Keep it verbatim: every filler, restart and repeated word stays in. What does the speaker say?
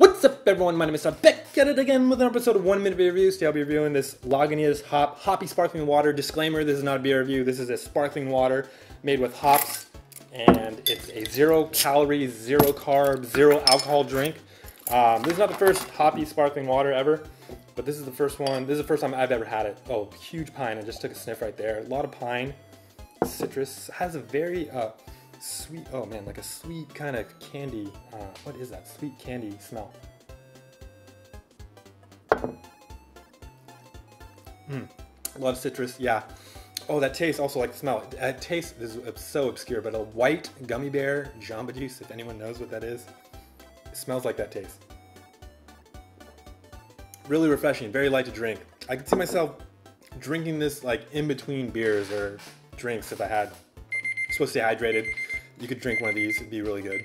What's up, everyone? My name is Sabeck, at it again with an episode of One Minute Beer Reviews. Today I'll be reviewing this Lagunitas Hop Hoppy Sparkling Water. Disclaimer, this is not a beer review. This is a sparkling water made with hops, and it's a zero calorie, zero carb, zero alcohol drink. Um, this is not the first hoppy sparkling water ever, but this is the first one. This is the first time I've ever had it. Oh, huge pine. I just took a sniff right there. A lot of pine. Citrus. Has a very... Uh, Sweet, oh man, like a sweet kind of candy. Uh, what is that? Sweet candy smell. Hmm. A lot of citrus, yeah. Oh, that taste also like the smell. That taste is so obscure, but a white gummy bear Jamba Juice, if anyone knows what that is. It smells like that taste. Really refreshing, very light to drink. I could see myself drinking this like in between beers or drinks if I had. Supposed to stay hydrated. You could drink one of these, it'd be really good.